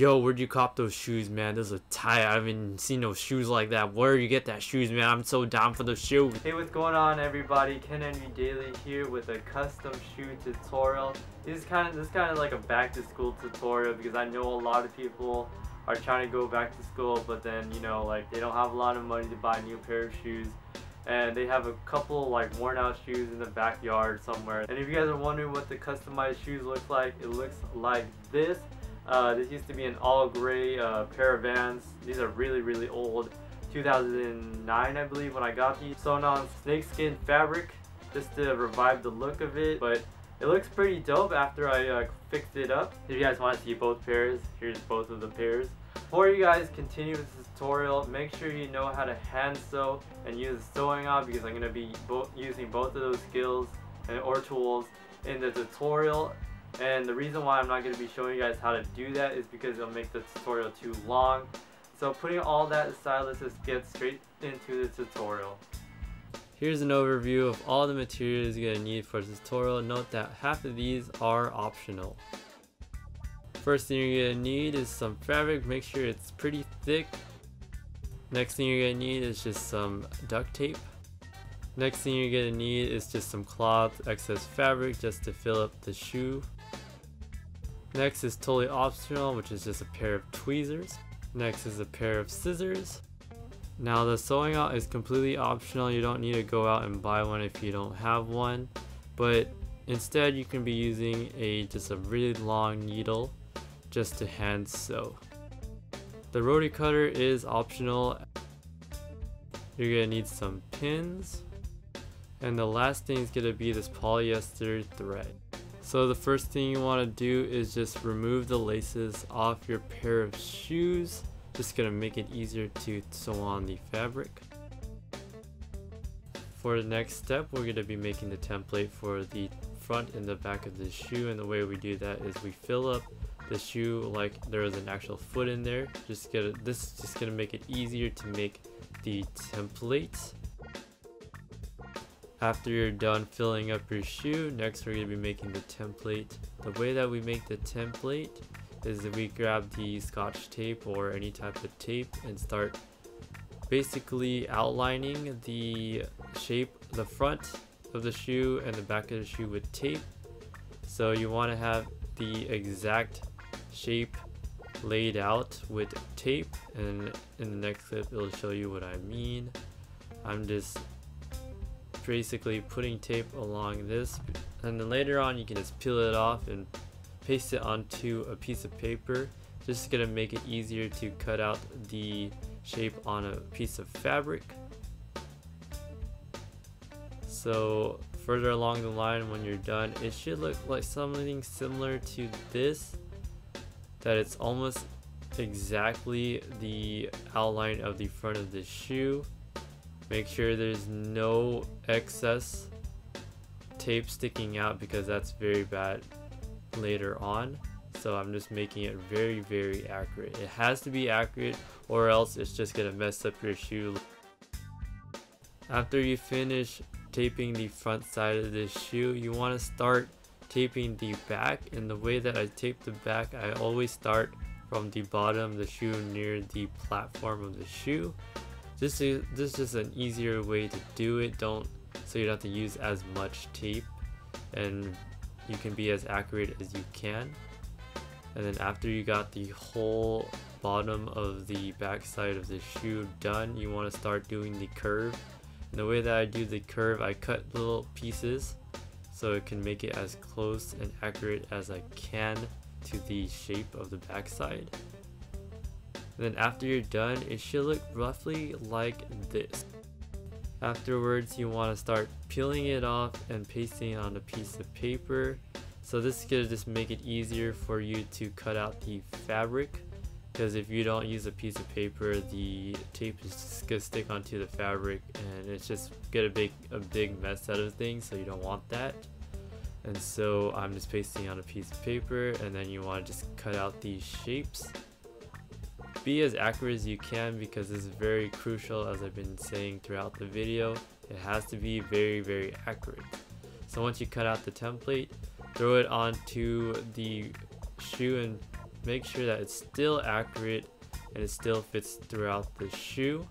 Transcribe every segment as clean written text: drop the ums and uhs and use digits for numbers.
yo, where'd you cop those shoes, man? Those are tight. I haven't seen no shoes like that. Where you get that shoes, man? I'm so down for those shoes. Hey, what's going on, everybody? Ken Andrew Daily here with a custom shoe tutorial. This is kind of like a back to school tutorial because I know a lot of people are trying to go back to school, but then, you know, like, they don't have a lot of money to buy a new pair of shoes, and they have a couple like worn out shoes in the backyard somewhere. And if you guys are wondering what the customized shoes look like, it looks like this. This used to be an all gray pair of Vans. These are really, really old, 2009 I believe when I got these. Sewn on snakeskin fabric just to revive the look of it, but it looks pretty dope after I fixed it up. If you guys want to see both pairs, here's both of the pairs. Before you guys continue with this tutorial, make sure you know how to hand sew and use a sewing on, because I'm going to be using both of those skills or tools in the tutorial. And the reason why I'm not going to be showing you guys how to do that is because it'll make the tutorial too long. So putting all that aside, let's just get straight into the tutorial. Here's an overview of all the materials you're going to need for this tutorial. Note that half of these are optional. First thing you're going to need is some fabric. Make sure it's pretty thick. Next thing you're going to need is just some duct tape. Next thing you're going to need is just some cloth, excess fabric just to fill up the shoe. Next is totally optional, which is just a pair of tweezers. Next is a pair of scissors. Now the sewing out is completely optional. You don't need to go out and buy one if you don't have one, but instead you can be using just a really long needle just to hand sew. The rotary cutter is optional. You're gonna need some pins, and the last thing is gonna be this polyester thread. So the first thing you want to do is just remove the laces off your pair of shoes. Just gonna make it easier to sew on the fabric. For the next step, we're gonna be making the template for the front and the back of the shoe, and the way we do that is we fill up the shoe like there is an actual foot in there. This is just gonna make it easier to make the template. After you're done filling up your shoe, next we're gonna be making the template. The way that we make the template is that we grab the scotch tape or any type of tape and start basically outlining the shape, the front of the shoe and the back of the shoe with tape. So you want to have the exact shape laid out with tape, and in the next clip it'll show you what I mean. I'm just basically putting tape along this, and then later on you can just peel it off and paste it onto a piece of paper. Just gonna make it easier to cut out the shape on a piece of fabric. So further along the line, when you're done, it should look like something similar to this, that it's almost exactly the outline of the front of the shoe. Make sure there's no excess tape sticking out, because that's very bad later on. So I'm just making it very, very accurate. It has to be accurate, or else it's just gonna mess up your shoe. After you finish taping the front side of this shoe, you want to start taping the back. And the way that I tape the back, I always start from the bottom of the shoe near the platform of the shoe. This is an easier way to do it, so you don't have to use as much tape, and you can be as accurate as you can. And then after you got the whole bottom of the back side of the shoe done, you want to start doing the curve. And the way that I do the curve, I cut little pieces so it can make it as close and accurate as I can to the shape of the back side. And then after you're done, it should look roughly like this. Afterwards, you want to start peeling it off and pasting it on a piece of paper. So this is going to just make it easier for you to cut out the fabric, because if you don't use a piece of paper, the tape is just going to stick onto the fabric, and it's just going to make a big mess out of things, so you don't want that. And so I'm just pasting on a piece of paper, and then you want to just cut out these shapes. Be as accurate as you can, because it's very crucial, as I've been saying throughout the video. It has to be very, very accurate. So once you cut out the template, throw it onto the shoe and make sure that it's still accurate and it still fits throughout the shoe.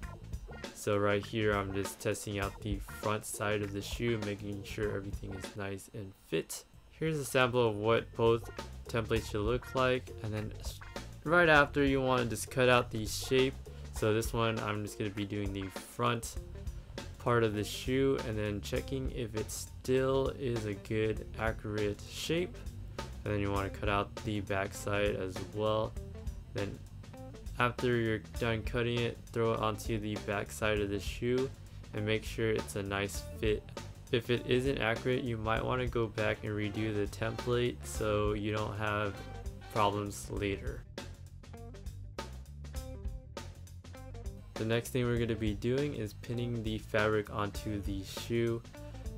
So right here I'm just testing out the front side of the shoe, making sure everything is nice and fit. Here's a sample of what both templates should look like, and then right after you want to just cut out the shape. So this one I'm just going to be doing the front part of the shoe and then checking if it still is a good accurate shape, and then you want to cut out the back side as well. Then after you're done cutting it, throw it onto the back side of the shoe and make sure it's a nice fit. If it isn't accurate, you might want to go back and redo the template so you don't have problems later. The next thing we're going to be doing is pinning the fabric onto the shoe,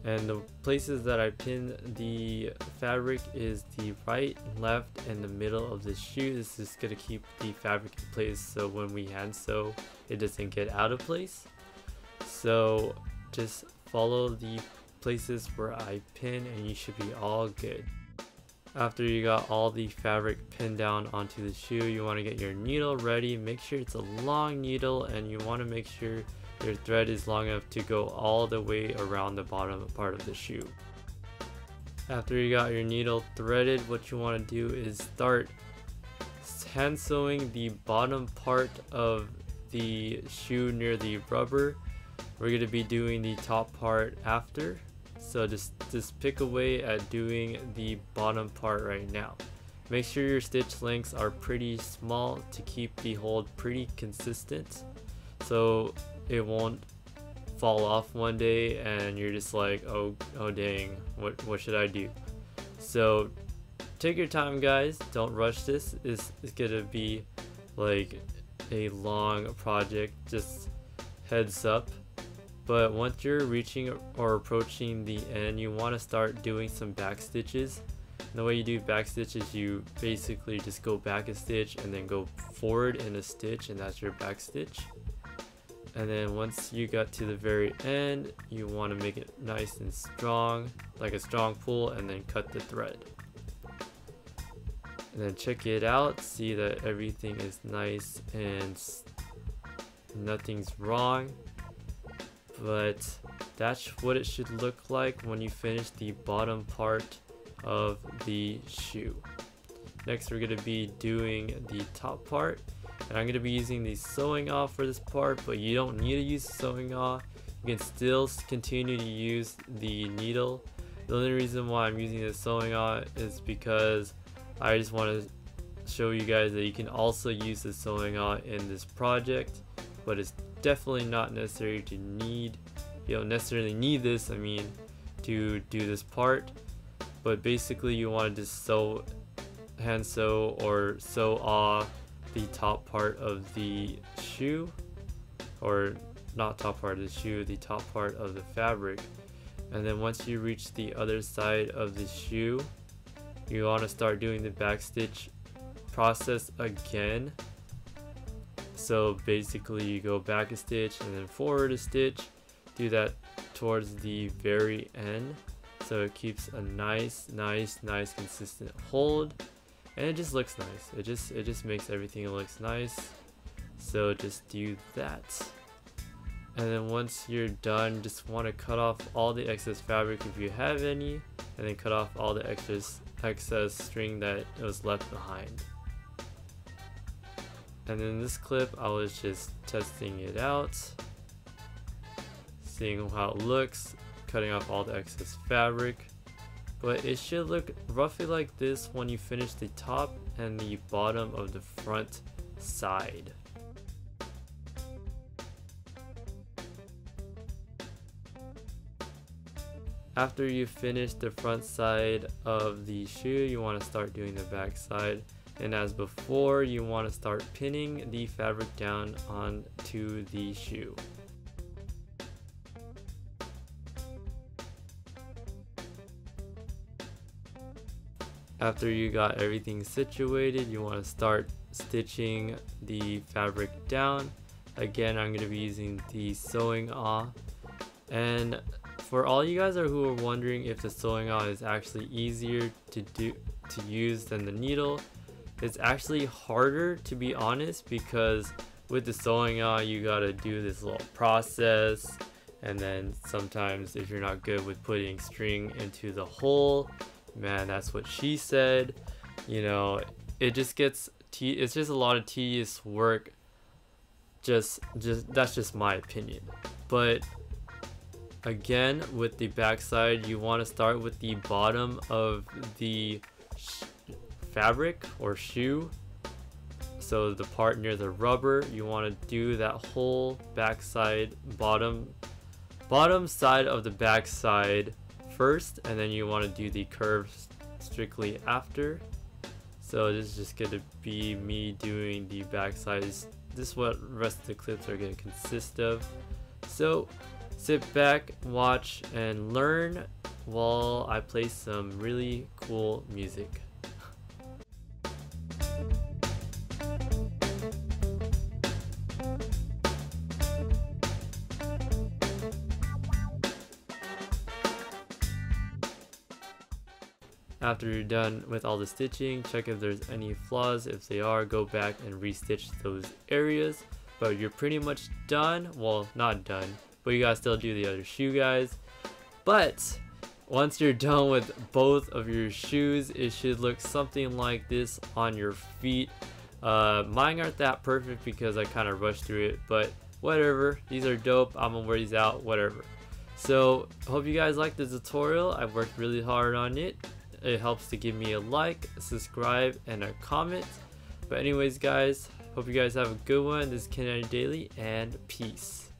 and the places that I pinned the fabric is the right, left, and the middle of the shoe. This is going to keep the fabric in place so when we hand sew it doesn't get out of place. So just follow the places where I pin and you should be all good. After you got all the fabric pinned down onto the shoe, you want to get your needle ready. Make sure it's a long needle and you want to make sure your thread is long enough to go all the way around the bottom part of the shoe. After you got your needle threaded, what you want to do is start hand sewing the bottom part of the shoe near the rubber. We're going to be doing the top part after. So just pick away at doing the bottom part right now. Make sure your stitch lengths are pretty small to keep the hold pretty consistent, so it won't fall off one day and you're just like, oh dang, what should I do? So take your time, guys. Don't rush this. It's gonna be like a long project, just heads up. But once you're reaching or approaching the end, you want to start doing some back stitches. And the way you do back stitches, you basically just go back a stitch and then go forward in a stitch, and that's your back stitch. And then once you got to the very end, you want to make it nice and strong, like a strong pull, and then cut the thread. And then check it out, see that everything is nice and nothing's wrong. But that's what it should look like when you finish the bottom part of the shoe. Next, we're going to be doing the top part, and I'm going to be using the sewing awl for this part, but you don't need to use the sewing awl. You can still continue to use the needle. The only reason why I'm using the sewing awl is because I just want to show you guys that you can also use the sewing awl in this project, but it's definitely not necessary to need, you don't necessarily need this, I mean, to do this part. But basically you want to just sew, hand sew or sew off the top part of the shoe, or not top part of the shoe, the top part of the fabric. And then once you reach the other side of the shoe, you want to start doing the back stitch process again. So basically you go back a stitch and then forward a stitch, do that towards the very end so it keeps a nice consistent hold, and it just looks nice. It just makes everything looks nice. So just do that, and then once you're done, just want to cut off all the excess fabric if you have any, and then cut off all the excess string that was left behind. And in this clip I was just testing it out, seeing how it looks, cutting off all the excess fabric. But it should look roughly like this when you finish the top and the bottom of the front side. After you finish the front side of the shoe, you want to start doing the back side. And as before, you want to start pinning the fabric down onto the shoe. After you got everything situated, you want to start stitching the fabric down. Again, I'm going to be using the sewing awl. And for all you guys who are wondering if the sewing awl is actually easier to use than the needle, It's actually harder, to be honest, because with the sewing on, you gotta do this little process, and then sometimes if you're not good with putting string into the hole, man, that's what she said, you know, it just gets, it's just a lot of tedious work. That's just my opinion. But again, with the backside, you want to start with the bottom of the fabric or shoe. So the part near the rubber, you want to do that whole backside, bottom side of the backside first, and then you want to do the curves strictly after. So this is just gonna be me doing the backside. This is what the rest of the clips are gonna consist of. So sit back, watch, and learn while I play some really cool music. After you're done with all the stitching, check if there's any flaws. If they are, go back and restitch those areas. But you're pretty much done. Well, not done, but you gotta still do the other shoe, guys. But once you're done with both of your shoes, it should look something like this on your feet. Mine aren't that perfect because I kind of rushed through it, but whatever. These are dope. I'm gonna wear these out, whatever. So hope you guys liked the tutorial. I've worked really hard on it. It helps to give me a like, a subscribe, and a comment. But anyways, guys, hope you guys have a good one. This is Ken Andrew Daily, and peace.